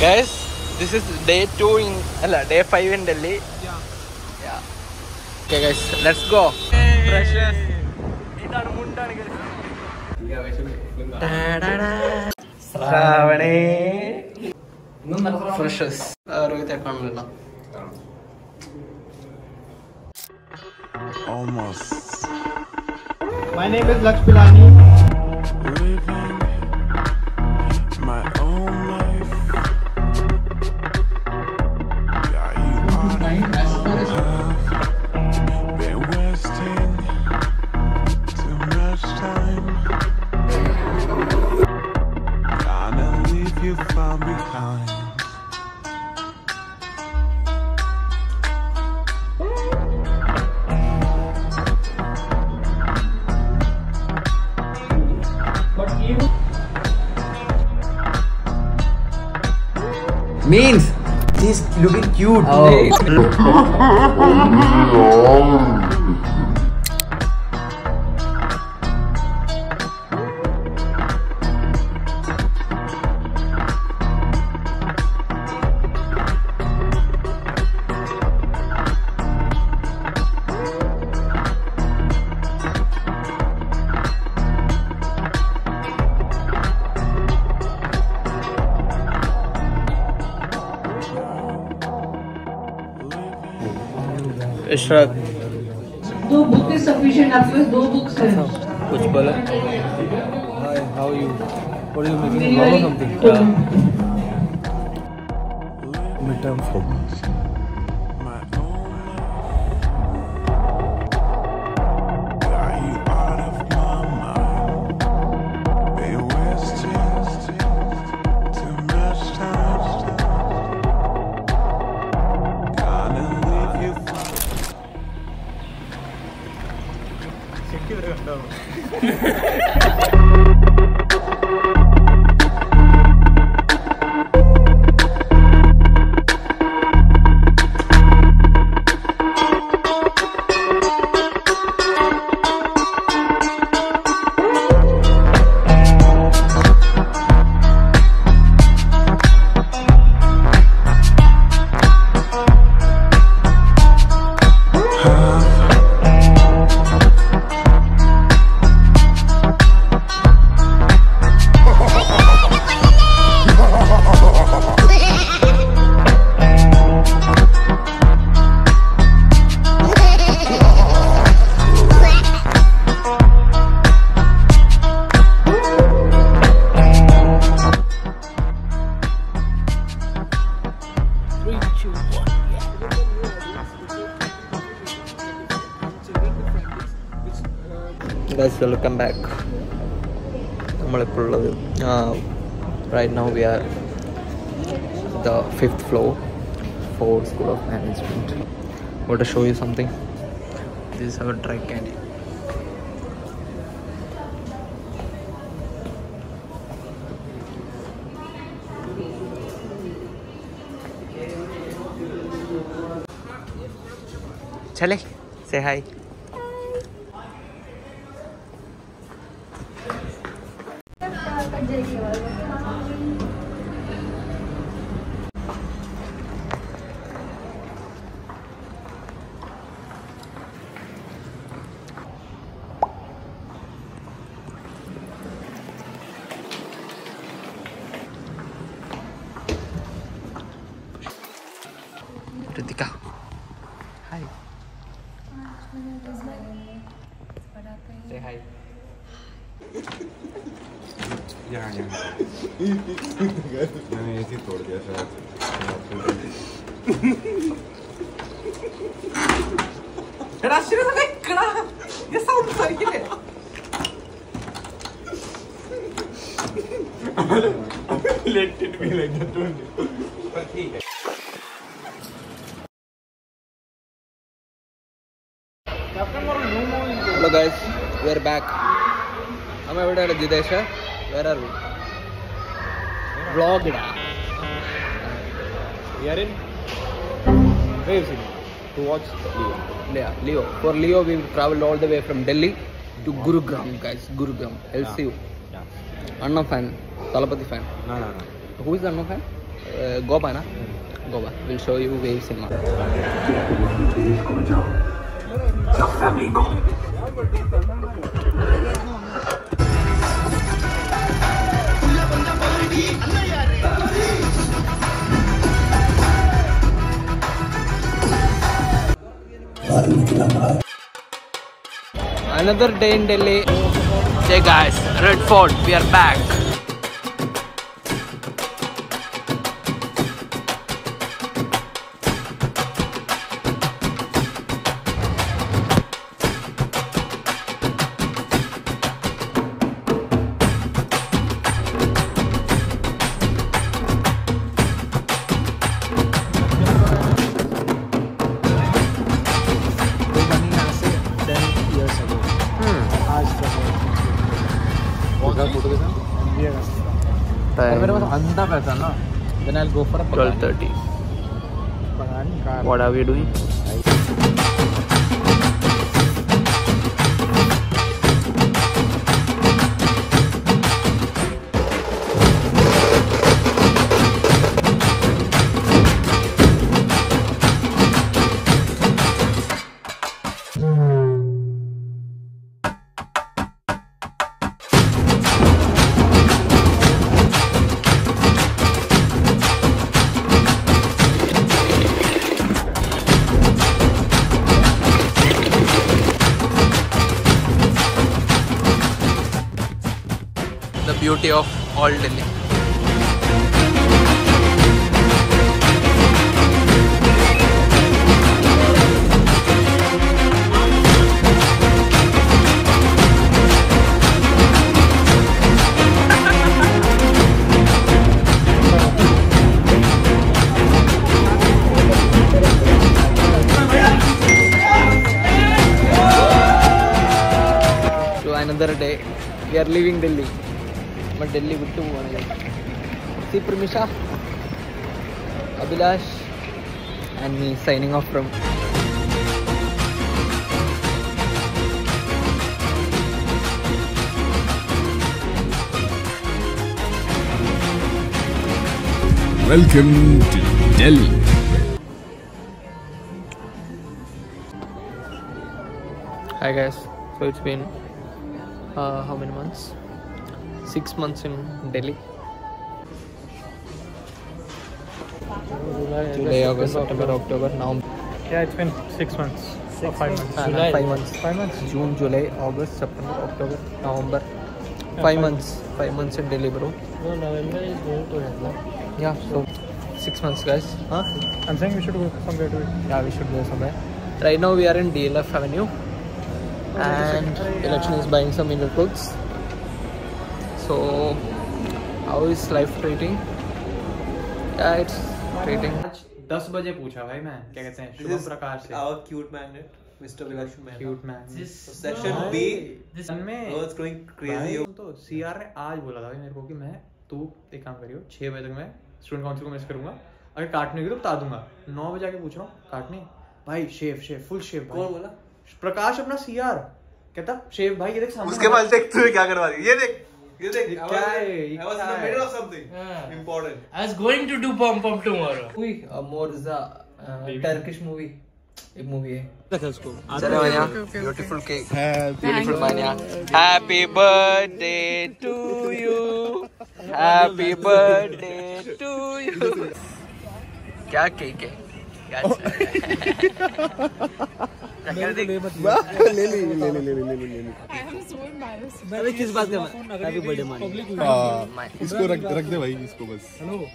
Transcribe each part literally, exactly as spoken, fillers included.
Guys, this is day two in alla, day five in Delhi. Yeah. Yeah. Okay guys, let's go. Hey. Precious. Shravani. Precious. Almost. My name is Lakshpilani. Means she's looking cute. Oh. Ishraq. Two books is sufficient. After two books. Kuch bola. Hi, how are you? What are you making? Vlog or something? Yeah. Midterm focus. Guys, welcome back. Uh, right now we are the fifth floor for School of Management. Want to show you something? This is our dry candy. Chale, say hi. Ritika. Hi. Say hi. Yeah, yeah. I broke it. Kada seriously kada. This sound circular. Let it be like that only. Hello guys, we are back. I'm over there, Jidesha. Where are we? Vlog. We are in Wave Cinema to watch Leo. Yeah, Leo. For Leo, we traveled all the way from Delhi to Gurugram, guys. Gurugram, L C U. Yeah. Anna fan, Talapati fan. No, no, no. Who is Anna fan? uh, Goa, na? Goa. We'll show you Wave Cinema. Another day in Delhi. Hey guys, Red Fort, we are back. Then I'll go for a twelve thirty. What are we doing? Beauty of all Delhi. So another day, we are leaving Delhi. But Delhi would too. See Primisha, Abhilash and me signing off from Welcome to Delhi. Hi guys, so it's been uh, how many months? Six months in Delhi. July, July August, September, October, now. Yeah, it's been six months. Six or five months. months. July. Five months. Five months. June, July, August, September, October, November. Yeah, five, five months. months. Five months in Delhi, bro. No, November is going to end. Yeah, so six months, guys. Huh? I'm saying we should go somewhere to it. Yeah, we should go somewhere. Right now we are in D L F Avenue, oh, and Lakshmi is buying some inner clothes. So, how is life treating? Yeah, it's treating. ten बजे पूछा भाई मैं क्या कहते हैं शुभ प्रकाश से our cute magnet Mister Lakshpilani magnet cute magnet session B this में was going crazy तो C R ने आज बोला था मेरे को कि मैं तू एक काम करियो छह बजे तक मैं स्टूडेंट काउंसिल को मैसेज करूंगा अगर काटने की तो बता दूंगा नौ बजे आके पूछ रहा हूं काटने भाई शेव शेव फुल शेव कौन बोला प्रकाश अपना C R कहता शेव भाई ये देख सामने उसके बाद देख तू क्या करवा दी ये देख You think I was, I was in the middle of something yeah. important. I was going to do pom pom tomorrow. Movie, uh, more is a uh, Turkish movie. A movie. Let's go. Beautiful cake. Beautiful Mania. Happy birthday to you. Happy birthday to you. What cake is? मैं किस बात का इसको रख रख दे भाई इसको बस hello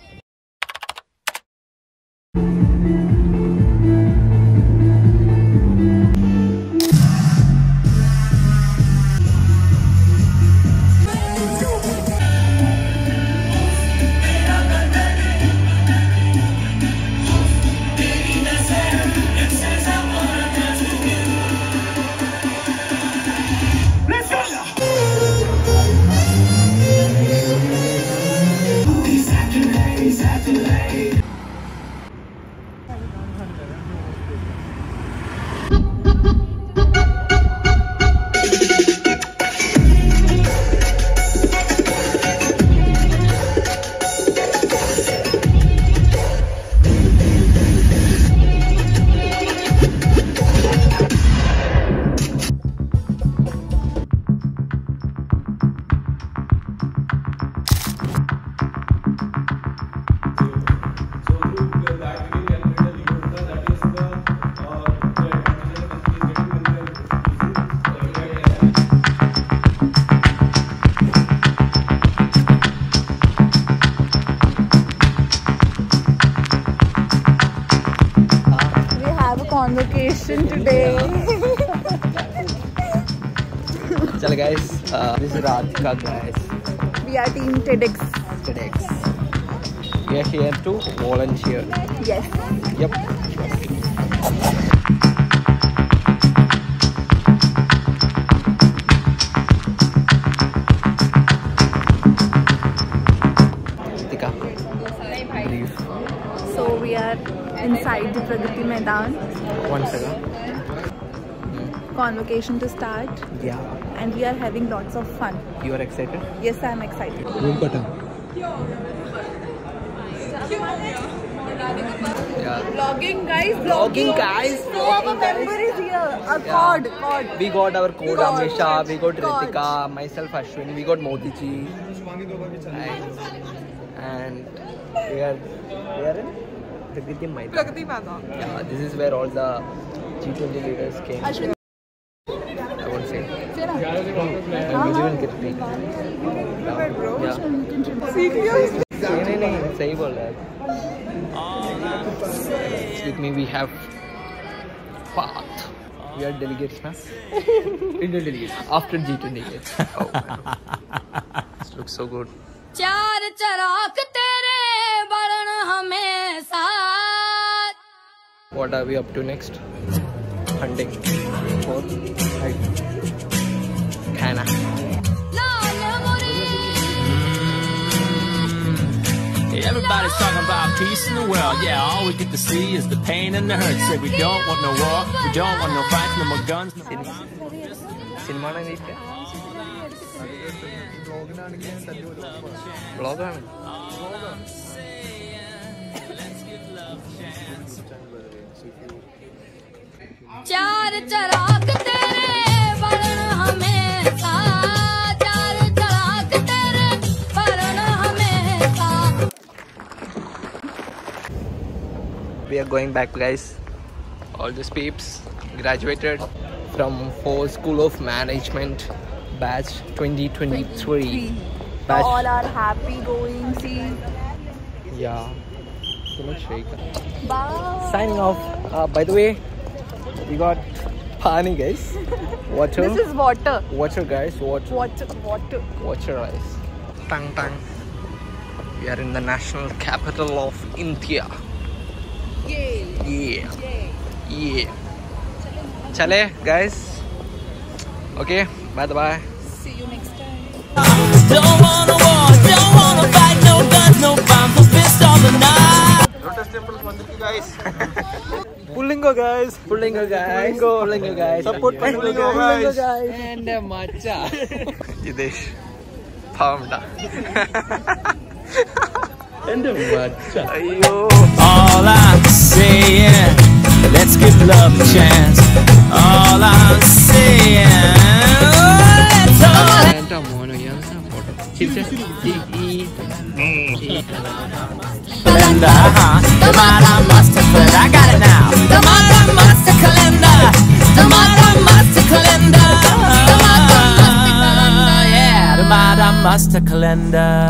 Chalo guys, uh, this is Radhika guys. We are team TEDx. TEDx. We are here to volunteer. Yes. Yep. Radhika, brief. So we are inside the Pragati Maidan. One second. Convocation to start. Yeah. And we are having lots of fun. You are excited? Yes, I am excited. Yeah. Vlogging guys. Vlogging guys. So our member is here. Our code. Yeah. We got our code Amisha. We got Ritika. Myself Ashwin. We got Motichi. And, and we are we are in Pragati Maidan. Yeah. This is where all the G twenty leaders came. Ashwin. And we even get serious? No, no, no. Sahi bol raha. With me we have path. We are delegates, na? Indian delegates. After G twenty delegates. Oh, this looks so good. Char charak tere baran hame saath. What are we up to next? Hunting. For hide. Khana. Everybody's talking about peace in the world. Yeah, all we get to see is the pain and the hurt. Say we don't want no war, we don't want no fights, no more guns. No. Cinema na nahi kya? Vlog na. Char charak tere baran hame. We are going back, guys. All these peeps graduated from FORE School of Management, batch twenty twenty-three. Batch all are happy going. See. Yeah. Bye. Signing off. Uh, by the way, we got pani, guys. Water. This is water. Water, guys. Water. Water. Water. Water, guys. Tang tang. We are in the national capital of India. Yeah. Yeah. Yeah. Chale, guys. Okay. Bye bye. See you next time. Don't wanna war, don't wanna fight, no guns, no bombs, no fist on the night. Lotus temple mandir guys. Pullingo guys. Pullingo guys. Pullingo guys. Support Pullingo guys. And macha. Jidesh. Thamda. And macha. Ayo. All I'm saying, let's give love a chance. All I'm saying, let's all. Anta mono yam sa photo. Chilse. Calendar, the modern master, I got it now. The modern master calendar, the modern master calendar, the modern master calendar, yeah, the modern master calendar.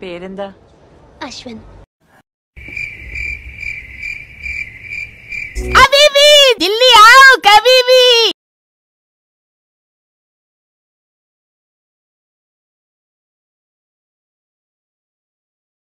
Perinda Ashwin Habibi Delhi aao kabhi bhi.